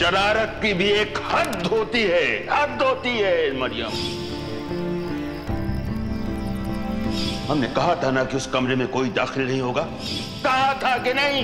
शरारत की भी एक हद होती है, हद होती है मरियम। हमने कहा था ना कि उस कमरे में कोई दाखिल नहीं होगा, कहा था कि नहीं?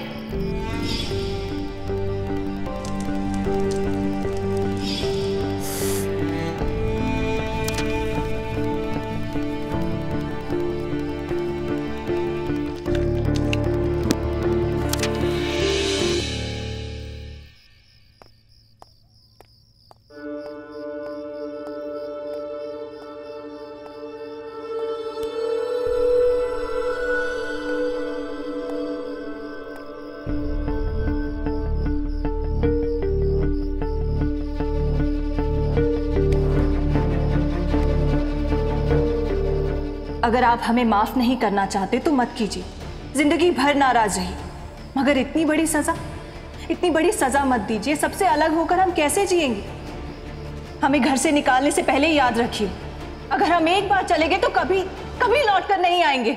अगर आप हमें माफ नहीं करना चाहते तो मत कीजिए, जिंदगी भर नाराज रही, मगर इतनी बड़ी सजा मत दीजिए। सबसे अलग होकर हम कैसे जिएंगे? हमें घर से निकालने से पहले याद रखिए, अगर हम एक बार चले गए तो कभी कभी लौट कर नहीं आएंगे।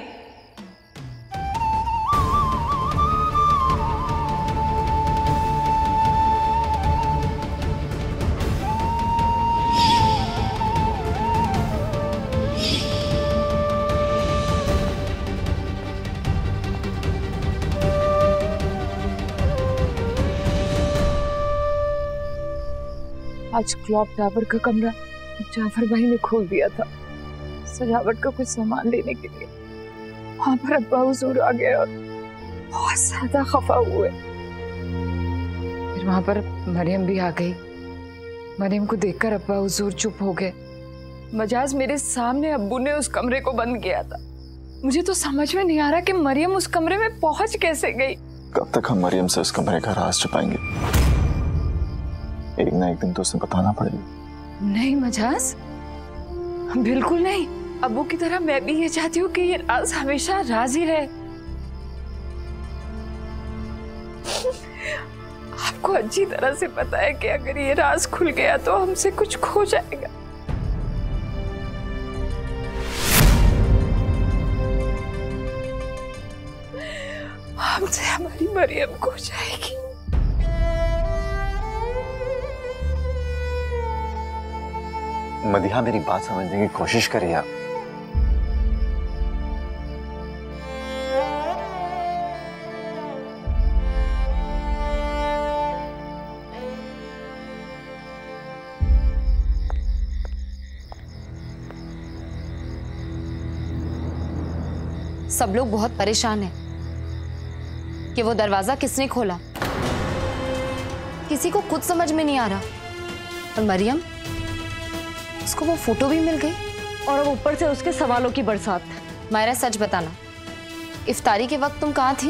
आज क्लॉक टावर का कमरा जाफर भाई ने खोल दिया था सजावट का कुछ सामान लेने के लिए। वहां पर अब्बा हुजूर आ गए और बहुत ज्यादा खफा हुए। फिर वहां पर मरियम भी आ गई। मरियम को देखकर अब्बा हुजूर चुप हो गए। मजाज मेरे सामने अब्बू ने उस कमरे को बंद किया था। मुझे तो समझ में नहीं आ रहा कि मरियम उस कमरे में पहुंच कैसे गई। कब तक हम मरियम से उस कमरे का राज छुपाएंगे? एक ना एक दिन तो उसे बताना पड़ेगा। नहीं मजाज, बिल्कुल नहीं। अब्बू की तरह मैं भी ये चाहती हूँ कि ये राज हमेशा राज ही रहे। आपको अच्छी तरह से पता है कि अगर ये राज खुल गया तो हमसे कुछ खो जाएगा। हमसे हमारी मरियम खो जाएगी। मदिहा, मेरी बात समझने की कोशिश करिए आप। सब लोग बहुत परेशान हैं कि वो दरवाजा किसने खोला। किसी को खुद समझ में नहीं आ रहा। और मरियम, उसको वो फोटो भी मिल गई और अब ऊपर से उसके सवालों की बरसात। मायरा, सच बताना, इफ्तारी के वक्त तुम कहाँ थी?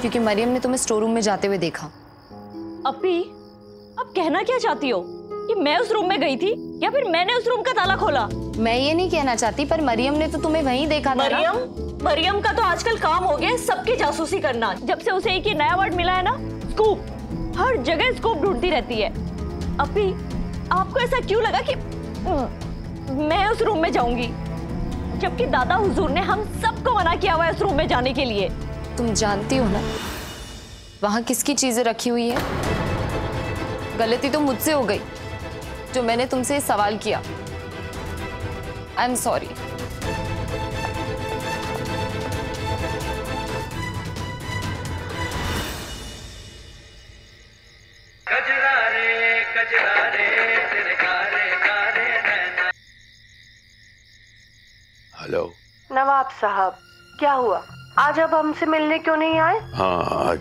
क्योंकि मरियम ने तुम्हें स्टोर रूम में जाते हुए देखा। अपी, अब कहना क्या चाहती हो कि मैं उस रूम में गई थी या फिर मैंने उस रूम का ताला खोला? मैं ये नहीं कहना चाहती, पर मरियम ने तो तुम्हें वहीं देखा था। मरियम का तो आजकल काम हो गया सबकी जासूसी करना। जब से उसे एक नया वर्ड मिला है ना, स्कूप, हर जगह स्कूप ढूंढती रहती है। अपी, आपको ऐसा क्यों लगा कि मैं उस रूम में जाऊंगी, जबकि दादा हुजूर ने हम सबको मना किया हुआ है उस रूम में जाने के लिए? तुम जानती हो ना वहां किसकी चीजें रखी हुई है। गलती तो मुझसे हो गई जो मैंने तुमसे सवाल किया। I am sorry. हेलो नवाब साहब, क्या हुआ? आज आप हमसे मिलने क्यों नहीं आए? हाँ,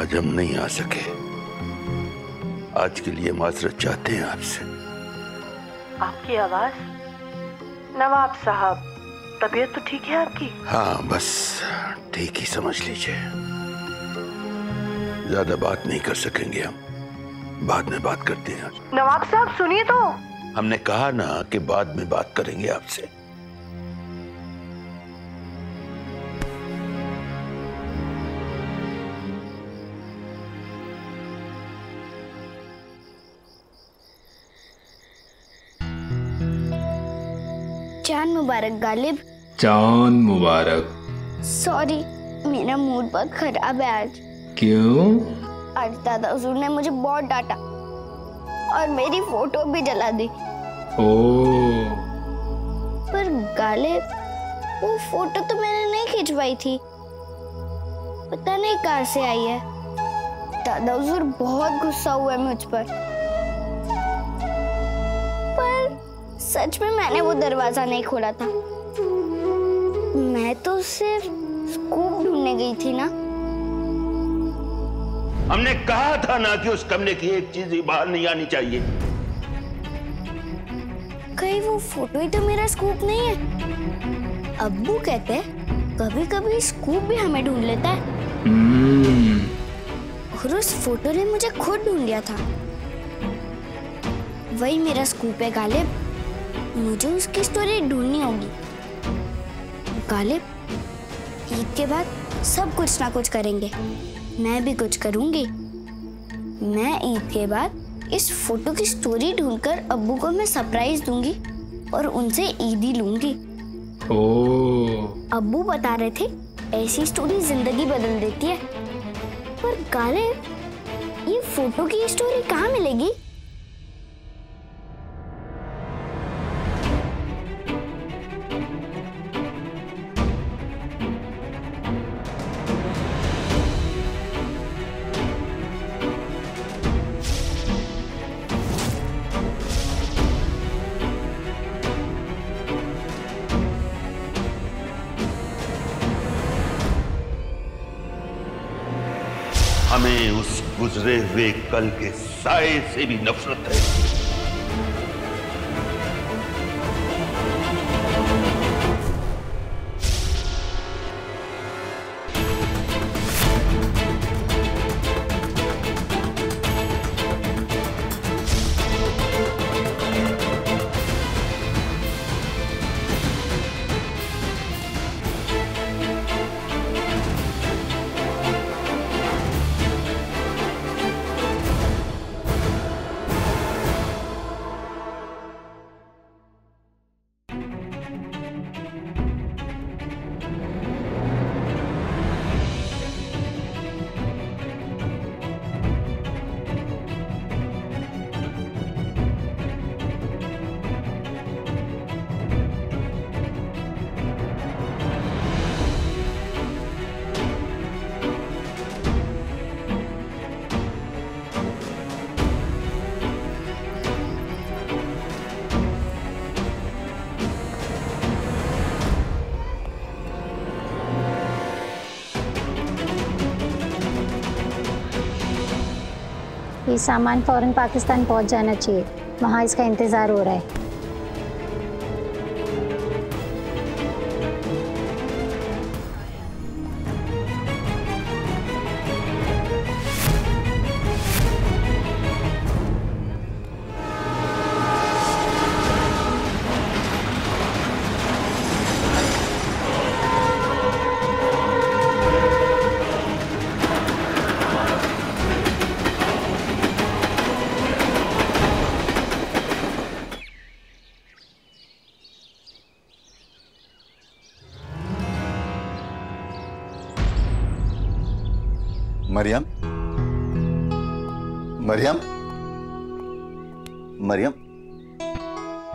आज हम नहीं आ सके। आज के लिए माजरत चाहते हैं आपसे। आपकी आवाज नवाब साहब, तबीयत तो ठीक है आपकी? हाँ, बस ठीक ही समझ लीजिए। ज्यादा बात नहीं कर सकेंगे हम, बाद में बात करते हैं। नवाब साहब सुनिए तो, हमने कहा ना कि बाद में बात करेंगे आपसे। चांद मुबारक गालिब। चांद मुबारक। सॉरी, मेरा मूड बहुत खराब है आज। क्यों? आज दादा हुजूर ने मुझे बहुत डांटा और मेरी फोटो भी जला दी। पर गालिब, वो फोटो तो मैंने नहीं खिंचवाई थी, पता नहीं कहाँ से आई है। दादा हुजूर बहुत गुस्सा हुआ मुझ पर सच में मैंने वो दरवाजा नहीं खोला था, मैं तो सिर्फ स्कूप ढूंढने गई थी ना। हमने कहा था ना कि उस कमरे की एक चीज ही बाहर नहीं आनी चाहिए। कहीं वो फोटो ही तो मेरा स्कूप नहीं है। अब्बू कहते हैं कभी कभी स्कूप भी हमें ढूंढ लेता है। और उस फोटो ने मुझे खुद ढूंढ लिया था। वही मेरा स्कूप है गालिब, मुझे उसकी स्टोरी ढूंढनी होगी। गालिब, ईद के बाद सब कुछ ना कुछ करेंगे, मैं भी कुछ करूंगी। मैं ईद के बाद इस फोटो की स्टोरी ढूंढकर अब्बू को मैं सरप्राइज दूंगी और उनसे ईदी लूंगी। अब्बू बता रहे थे ऐसी स्टोरी जिंदगी बदल देती है। पर गालिब, ये फोटो की स्टोरी कहाँ मिलेगी? हमें उस गुजरे हुए कल के साए से भी नफरत है। ये सामान फौरन पाकिस्तान पहुंच जाना चाहिए, वहाँ इसका इंतज़ार हो रहा है। मरियम, मरियम, मरियम,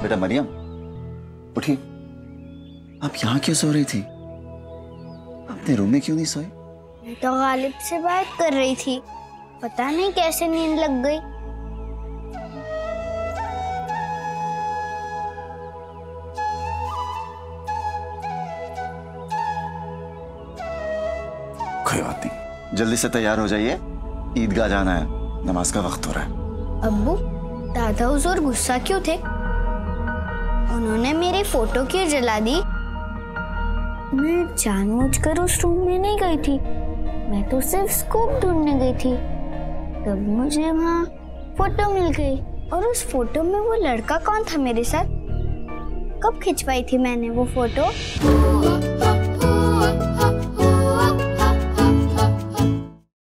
बेटा मरियम, उठिए। आप यहाँ क्यों सो रही थी? अपने रूम में क्यों नहीं सोई? मैं तो गालिब से बात कर रही थी, पता नहीं कैसे नींद लग गई। कोई बात नहीं, जल्दी से तैयार हो जाइए, ईदगाह जाना है, नमाज का वक्त हो रहा है। अब्बू, दादा हुजूर गुस्सा क्यों थे? उन्होंने मेरी फोटो क्यों जला दी? मैं जानबूझकर उस रूम में नहीं गई थी, मैं तो सिर्फ स्कूप ढूंढने गई थी, तब मुझे वहाँ फोटो मिल गई। और उस फोटो में वो लड़का कौन था मेरे साथ? कब खिंचवाई थी मैंने वो फोटो?